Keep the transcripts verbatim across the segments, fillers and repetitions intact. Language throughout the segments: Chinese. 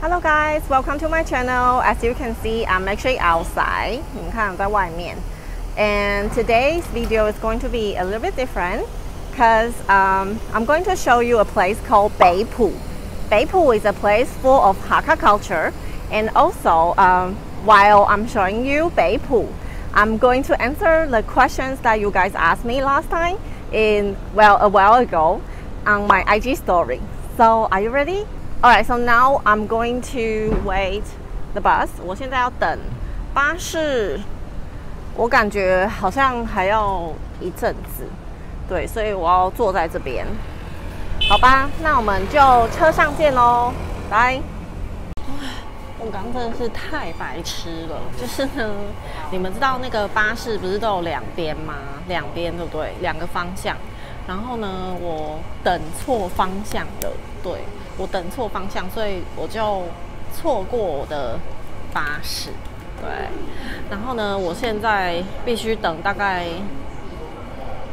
Hello guys, welcome to my channel. As you can see, I'm actually outside. And today's video is going to be a little bit different because um, I'm going to show you a place called Beipu. Beipu is a place full of Hakka culture, and also um, while I'm showing you Beipu, I'm going to answer the questions that you guys asked me last time in well a while ago on my I G story. So are you ready? Alright, so now I'm going to wait the bus. 我现在要等巴士，我感觉好像还要一阵子，对，所以我要坐在这边。好吧，那我们就车上见咯，拜。我刚真的是太白痴了，就是呢，你们知道那个巴士不是都有两边吗？两边对不对？两个方向。然后呢，我等错方向的，对。我等错方向，所以我就错过我的巴士。对，然后呢，我现在必须等大概，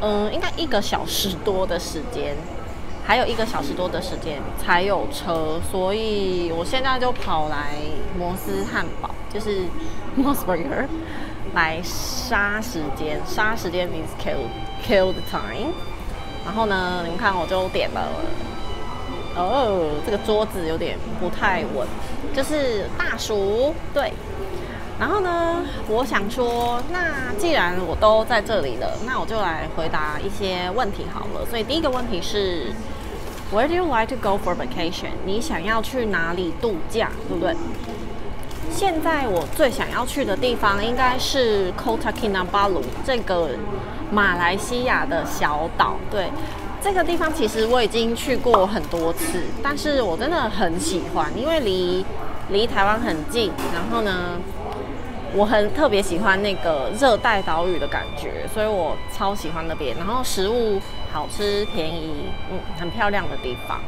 嗯，应该一个小时多的时间，还有一个小时多的时间才有车，所以我现在就跑来摩斯汉堡，就是 Mos Burger， 来杀时间。杀时间 means kill kill the time。然后呢，你们看，我就点了。 哦， oh, 这个桌子有点不太稳，就是大叔对。然后呢，我想说，那既然我都在这里了，那我就来回答一些问题好了。所以第一个问题是 ，Where do you like to go for vacation？ 你想要去哪里度假，对不对？现在我最想要去的地方应该是 Kota Kinabalu 这个马来西亚的小岛，对。 这个地方其实我已经去过很多次，但是我真的很喜欢，因为离离台湾很近。然后呢，我很特别喜欢那个热带岛屿的感觉，所以我超喜欢那边。然后食物好吃、便宜，嗯，很漂亮的地方。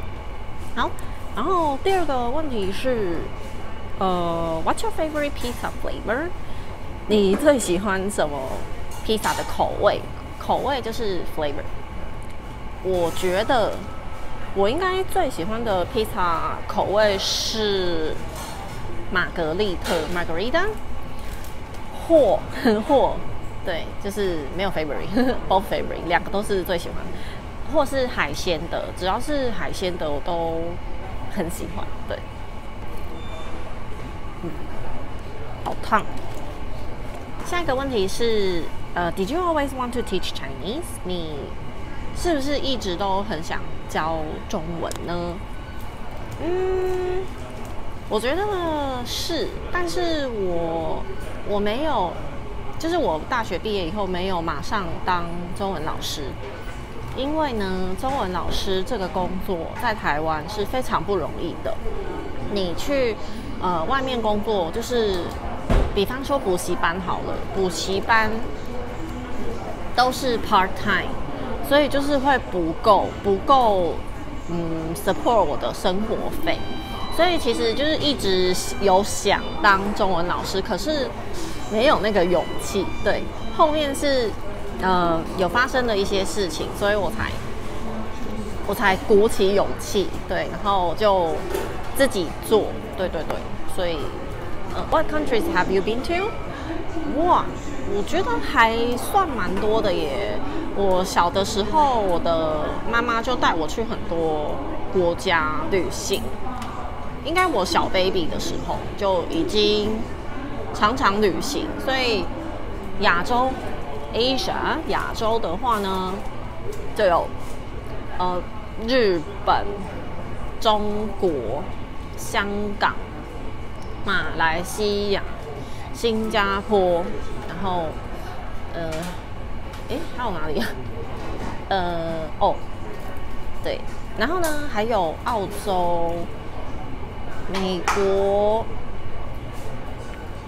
好，然后第二个问题是，呃 ，What's your favorite pizza flavor？ 你最喜欢什么披萨的口味？口味就是 flavor。 我觉得我应该最喜欢的披萨口味是玛格丽特 （Margarita） 或或对，就是没有 favorite，both favorite， 两个都是最喜欢，或是海鲜的，只要是海鲜的我都很喜欢。对，嗯，好烫。下一个问题是，呃 ，Did you always want to teach Chinese？ 你 是不是一直都很想教中文呢？嗯，我觉得是，但是我我没有，就是我大学毕业以后没有马上当中文老师，因为呢，中文老师这个工作在台湾是非常不容易的。你去呃外面工作，就是比方说补习班好了，补习班都是 part time。 所以就是会不够，不够，嗯 ，support 我的生活费。所以其实就是一直有想当中文老师，可是没有那个勇气。对，后面是呃有发生的一些事情，所以我才我才鼓起勇气，对，然后就自己做。对对对，所以呃 ，What countries have you been to？ 哇，我觉得还算蛮多的耶。 我小的时候，我的妈妈就带我去很多国家旅行。应该我小 baby 的时候就已经常常旅行，所以亚洲 （Asia） 亚洲的话呢，就有呃日本、中国、香港、马来西亚、新加坡，然后呃。 哎，还有哪里啊？呃，哦，对，然后呢，还有澳洲、美国、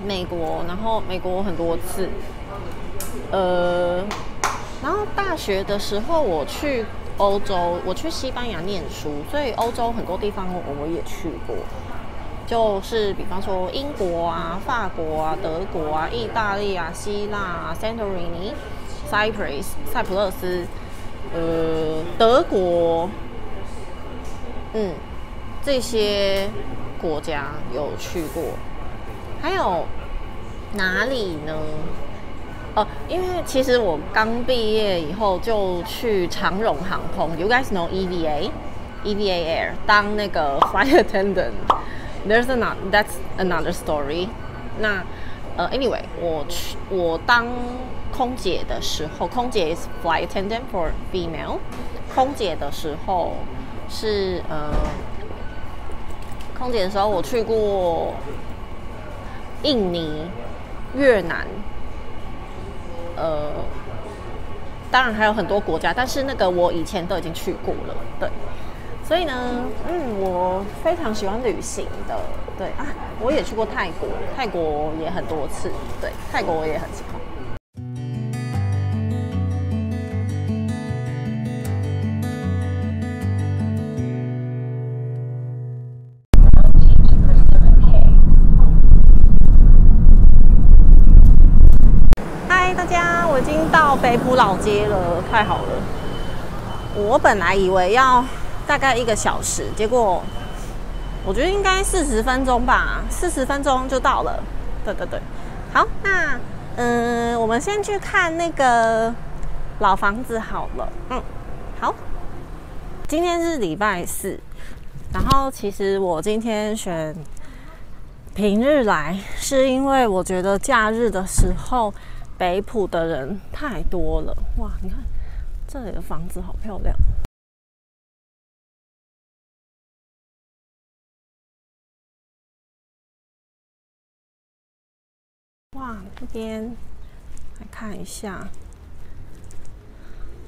美国，然后美国很多次，呃，然后大学的时候我去欧洲，我去西班牙念书，所以欧洲很多地方我也去过，就是比方说英国啊、法国啊、德国啊、意大利啊、希腊啊、Santorini。 Cyprus 塞浦路斯，呃，德国，嗯，这些国家有去过，还有哪里呢？哦、呃，因为其实我刚毕业以后就去长荣航空 ，You guys know E V A，E V A Air 当那个 flight attendant。There's another that's another story 那。那呃 ，anyway， 我去我当空姐的时候，空姐 is flight attendant for female。空姐的时候是呃，空姐的时候我去过印尼、越南，呃，当然还有很多国家，但是那个我以前都已经去过了，对。所以呢，嗯，我非常喜欢旅行的，对啊，我也去过泰国，泰国也很多次，对，泰国我也很喜欢。嗨，大家，我已经到北埔老街了，太好了！我本来以为要大概一个小时，结果我觉得应该四十分钟吧，四十分钟就到了。对对对，好，那嗯，我们先去看那个老房子好了。嗯，好，今天是礼拜四，然后其实我今天选平日来，是因为我觉得假日的时候北埔的人太多了。哇，你看这里的房子好漂亮。哇，这边来看一下，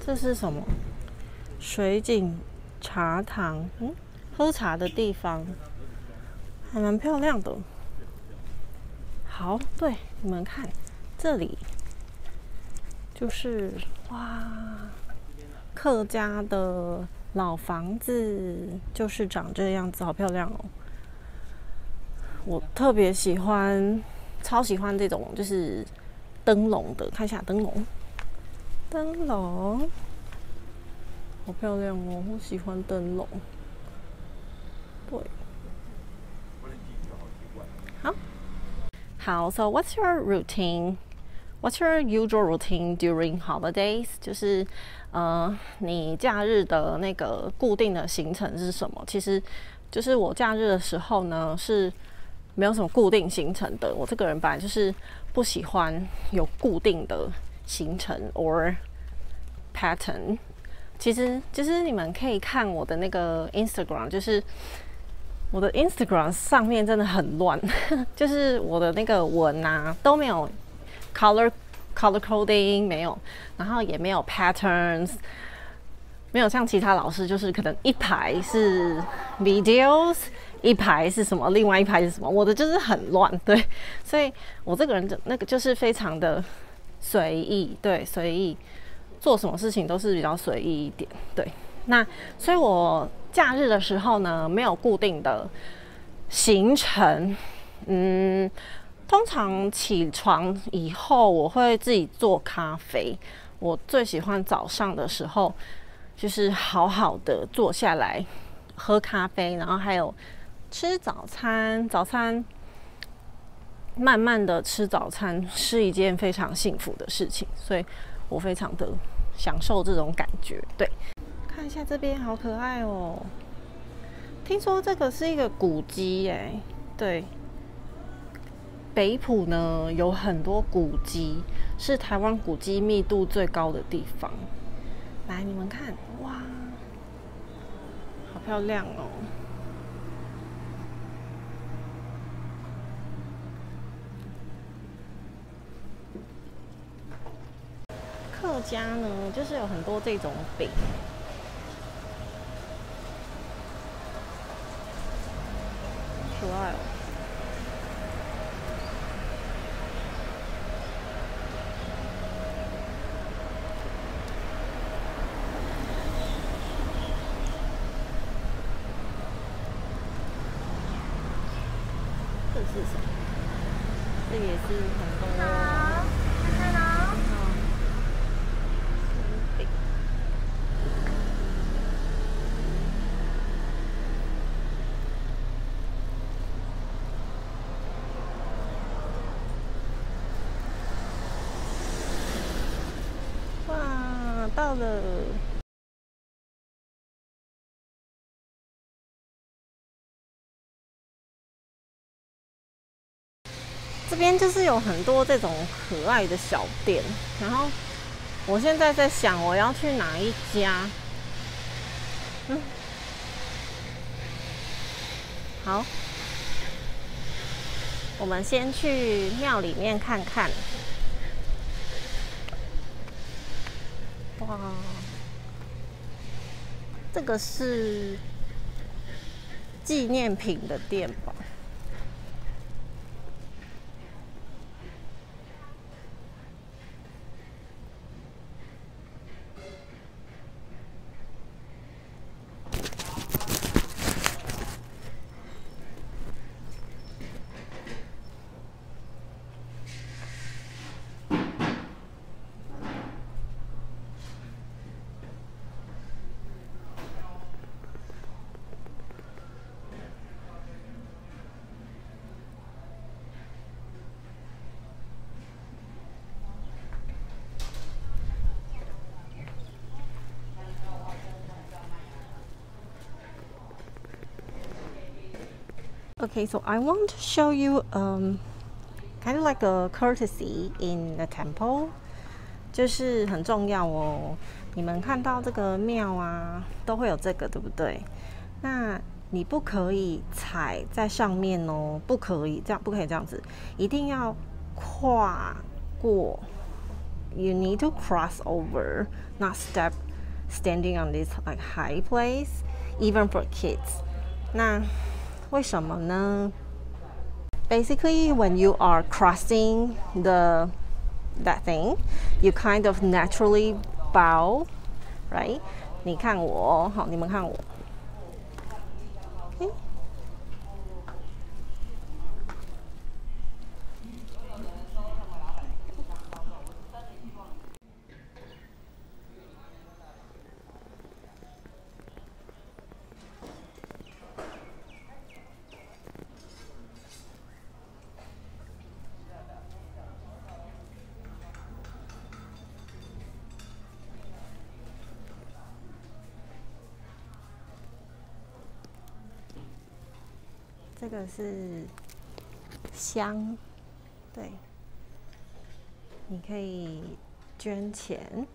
这是什么？水井茶堂，嗯，喝茶的地方，还蛮漂亮的。好，对，你们看，这里就是哇，客家的老房子，就是长这样子，好漂亮哦。我特别喜欢。超喜欢这种就是灯笼的，看一下灯笼，灯笼好漂亮哦！我喜欢灯笼。对，好，好。So what's your routine? What's your usual routine during holidays? 就是呃，你假日的那个固定的行程是什么？其实就是我假日的时候呢是。没有什么固定行程的，我这个人本来就是不喜欢有固定的行程 or pattern。其实，其实你们可以看我的那个 Instagram， 就是我的 Instagram 上面真的很乱，就是我的那个文啊都没有 color color coding 没有，然后也没有 patterns。没有像其他老师，就是可能一排是 videos， 一排是什么，另外一排是什么，我的就是很乱，对，所以我这个人就那个就是非常的随意，对，随意做什么事情都是比较随意一点，对。那所以我假日的时候呢，没有固定的行程，嗯，通常起床以后我会自己做咖啡，我最喜欢早上的时候。就是好好的坐下来喝咖啡，然后还有吃早餐。早餐慢慢的吃早餐是一件非常幸福的事情，所以我非常的享受这种感觉。对，看一下这边好可爱哦。听说这个是一个古迹哎，对，北埔呢有很多古迹，是台湾古迹密度最高的地方。来，你们看，哇，好漂亮哦！客家呢，就是有很多这种饼。可爱哦。是什么？这也是很多。好，看看哦。嗯。到了。这边就是有很多这种可爱的小店，然后我现在在想我要去哪一家。嗯，好，我们先去庙里面看看。哇，这个是纪念品的店吧？ Okay, so I want to show you um, kind of like a courtesy in the temple. 就是很重要哦。你们看到这个庙啊，都会有这个，对不对？那你不可以踩在上面哦，不可以这样，不可以这样子，一定要跨过。You need to cross over, not step standing on this like high place, even for kids. 那 为什么呢 ？Basically, when you are crossing the that thing, you kind of naturally bow, right? 你看我，好，你们看我。Okay. 这个是香，对，你可以捐钱。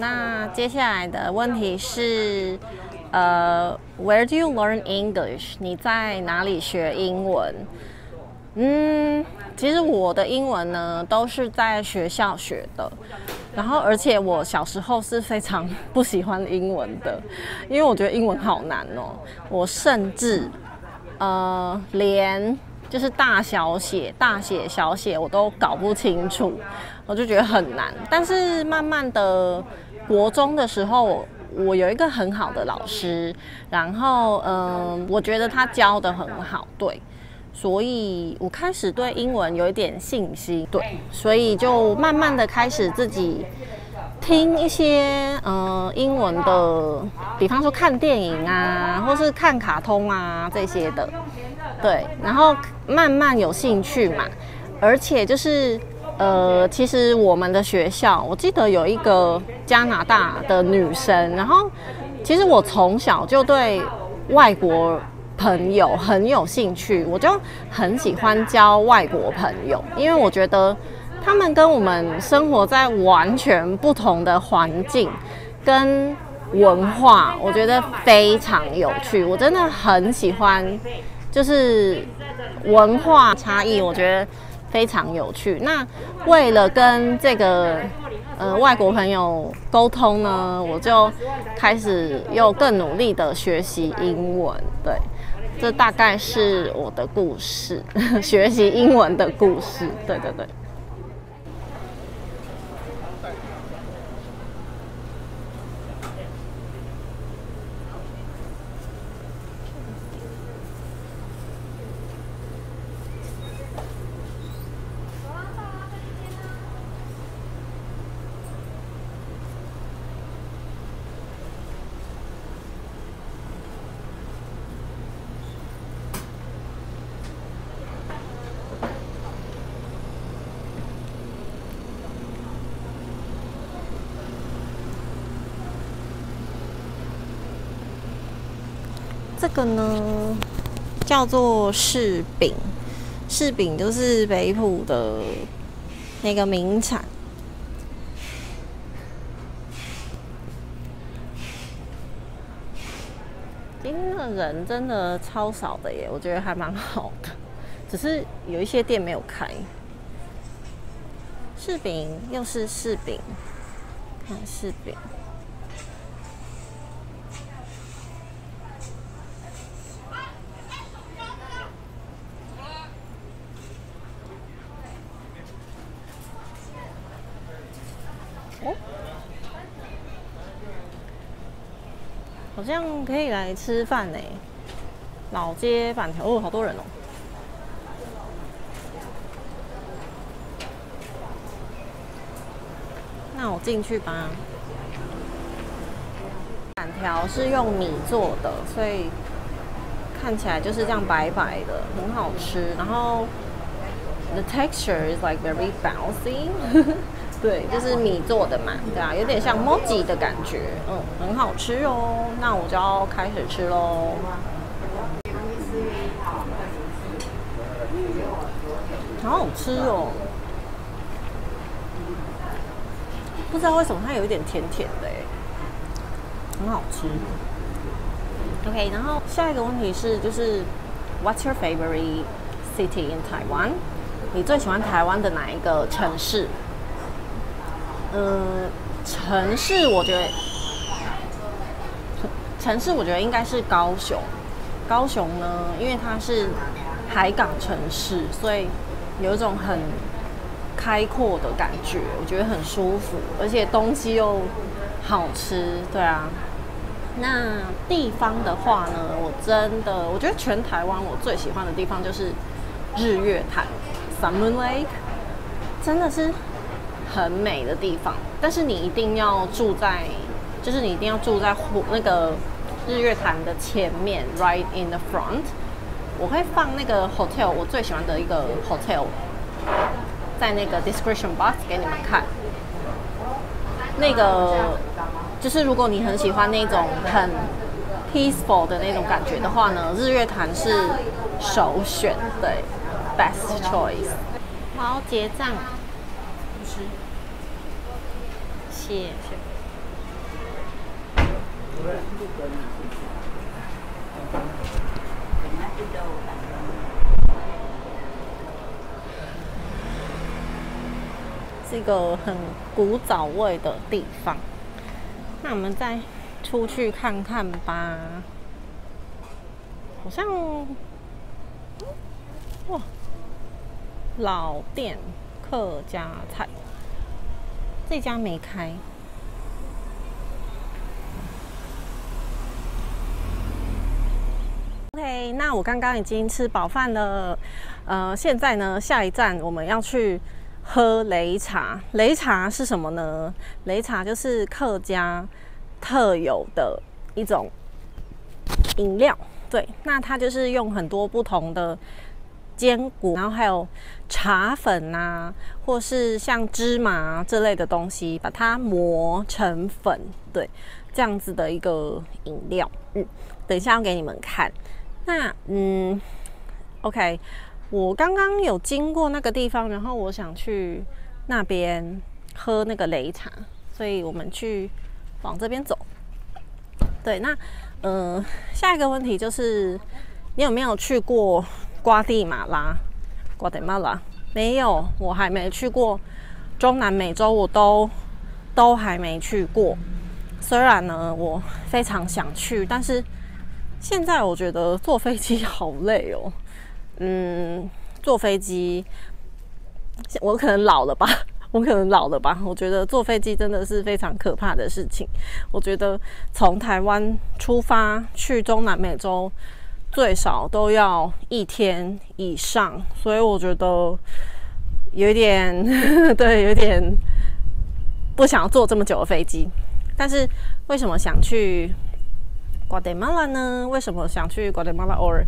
那接下来的问题是，呃 ，Where do you learn English？ 你在哪里学英文？嗯，其实我的英文呢都是在学校学的，然后而且我小时候是非常不喜欢英文的，因为我觉得英文好难哦。我甚至呃连就是大小写、大写小写我都搞不清楚，我就觉得很难。但是慢慢的。 国中的时候，我有一个很好的老师，然后嗯，我觉得他教得很好，对，所以我开始对英文有一点信心，对，所以就慢慢的开始自己听一些嗯英文的，比方说看电影啊，或是看卡通啊这些的，对，然后慢慢有兴趣嘛，而且就是呃，其实我们的学校，我记得有一个加拿大的女生，然后其实我从小就对外国朋友很有兴趣，我就很喜欢交外国朋友，因为我觉得他们跟我们生活在完全不同的环境跟文化，我觉得非常有趣。我真的很喜欢，就是文化差异，我觉得非常有趣。那为了跟这个呃外国朋友沟通呢，我就开始又更努力的学习英文。对，这大概是我的故事，学习英文的故事。对对对。这个呢叫做柿饼，柿饼就是北埔的那个名产。今天的人真的超少的耶，我觉得还蛮好的，只是有一些店没有开。柿饼又是柿饼，看柿饼。 好像可以来吃饭呢，老街板条哦，好多人哦。那我进去吧。板条是用米做的，所以看起来就是这样白白的，很好吃。然后 the texture is like very bouncy 对，就是米做的嘛，对啊，有点像 mochi 的感觉，嗯，很好吃哦。那我就要开始吃喽。好好吃哦，不知道为什么它有一点甜甜的，很好吃。OK， 然后下一个问题是，就是 What's your favorite city in Taiwan？ 你最喜欢台湾的哪一个城市？ 嗯，城市我觉得，城市我觉得应该是高雄。高雄呢，因为它是海港城市，所以有一种很开阔的感觉，我觉得很舒服，而且东西又好吃，对啊。那地方的话呢，我真的我觉得全台湾我最喜欢的地方就是日月潭 （Sun Moon Lake）， 真的是。 很美的地方，但是你一定要住在，就是你一定要住在湖那个日月潭的前面 ，right in the front。我会放那个 hotel， 我最喜欢的一个 hotel， 在那个 description box 给你们看。那个就是如果你很喜欢那种很 peaceful 的那种感觉的话呢，日月潭是首选，对 ，best choice。我要结账。 谢谢。是一个很古早味的地方，那我们再出去看看吧。好像，哇，老店客家菜。 这家没开，OK， 那我刚刚已经吃饱饭了，呃，现在呢，下一站我们要去喝擂茶。擂茶是什么呢？擂茶就是客家特有的一种饮料，对，那它就是用很多不同的坚果，然后还有茶粉啊，或是像芝麻这类的东西，把它磨成粉，对，这样子的一个饮料。嗯，等一下要给你们看。那嗯 ，OK， 我刚刚有经过那个地方，然后我想去那边喝那个擂茶，所以我们去往这边走。对，那呃，下一个问题就是，你有没有去过瓜地马拉？瓜地马拉没有，我还没去过。中南美洲我都都还没去过。虽然呢，我非常想去，但是现在我觉得坐飞机好累哦。嗯，坐飞机，我可能老了吧。我可能老了吧，我觉得坐飞机真的是非常可怕的事情。我觉得从台湾出发去中南美洲，最少都要一天以上，所以我觉得有点对，有点不想坐这么久的飞机。但是为什么想去 Guatemala 呢？为什么想去 Guatemala or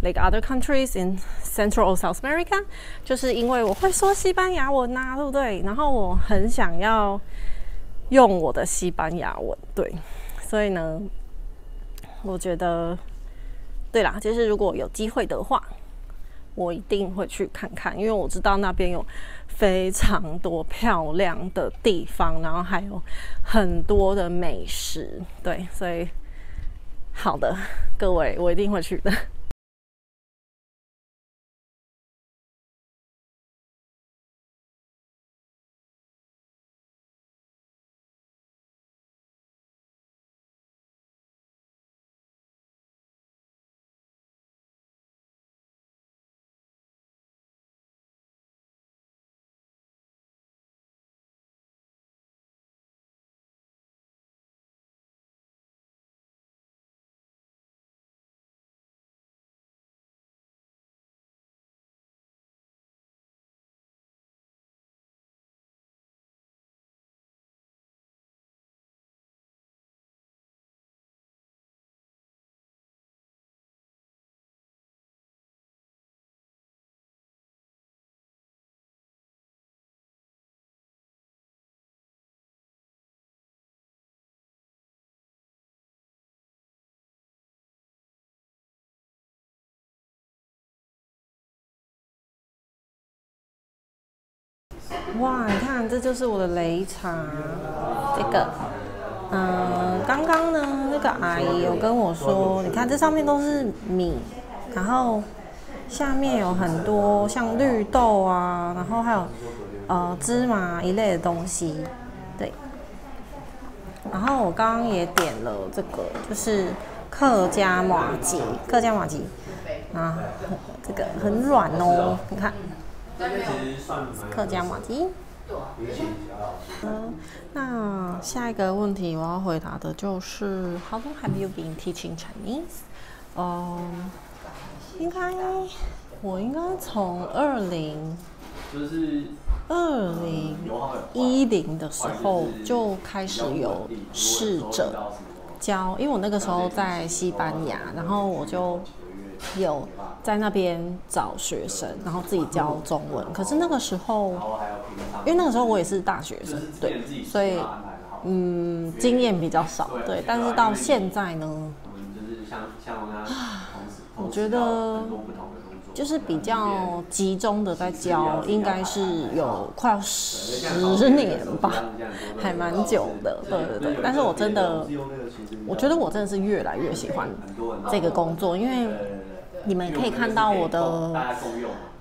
like other countries in Central or South America， 就是因为我会说西班牙文啊，对不对？然后我很想要用我的西班牙文，对，所以呢，我觉得，对啦，就是如果有机会的话，我一定会去看看，因为我知道那边有非常多漂亮的地方，然后还有很多的美食，对，所以好的，各位，我一定会去的。哇，你看，这就是我的擂茶。这个，嗯，刚刚呢，那个阿姨有跟我说，你看这上面都是米，然后下面有很多像绿豆啊，然后还有呃芝麻一类的东西，对。然后我刚刚也点了这个，就是客家麻糬，客家麻糬啊，这个很软哦，你看。 客家麻糬。嗯，那下一个问题我要回答的就是 ，How long have you been teaching Chinese？ 嗯，应该我应该从二零，就是二零一零的时候就开始有试着教，因为我那个时候在西班牙，然后我就。 有在那边找学生，然后自己教中文。可是那个时候，因为那个时候我也是大学生，对，所以嗯，经验比较少，对。但是到现在呢，我觉得就是比较集中的在教，应该是有快要十年吧，还蛮久的，对对对。但是我真的，我觉得我真的是越来越喜欢这个工作，因为。 你们可以看到我的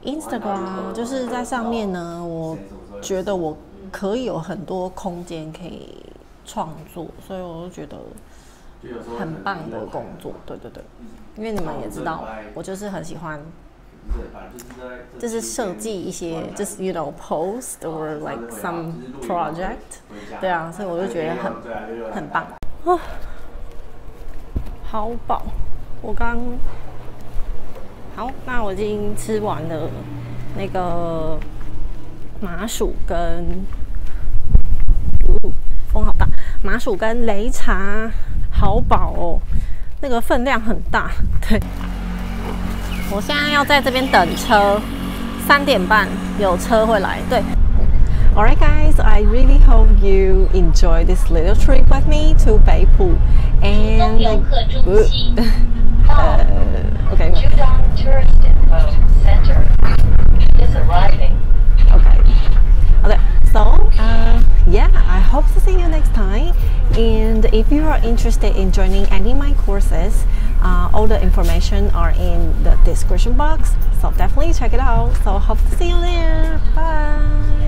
Instagram， 就是在上面呢。我觉得我可以有很多空间可以创作，所以我就觉得很棒的工作。对对对，因为你们也知道，我就是很喜欢，就是设计一些，就是 you know post or like some project。对啊，所以我就觉得很很棒。哦，好饱，我刚。 好，那我已经吃完了那个麻薯跟，哦，风好大，麻薯跟擂茶好饱哦，那个分量很大，对。我现在要在这边等车，三点半有车会来。对。 Alright guys, I really hope you enjoy this little trip with me to Beipu. And uh, uh, okay. Judong Tourist Info Center is arriving. Okay. Okay. So uh, yeah, I hope to see you next time. And if you are interested in joining any of my courses, uh, all the information are in the description box. So definitely check it out. So hope to see you there. Bye.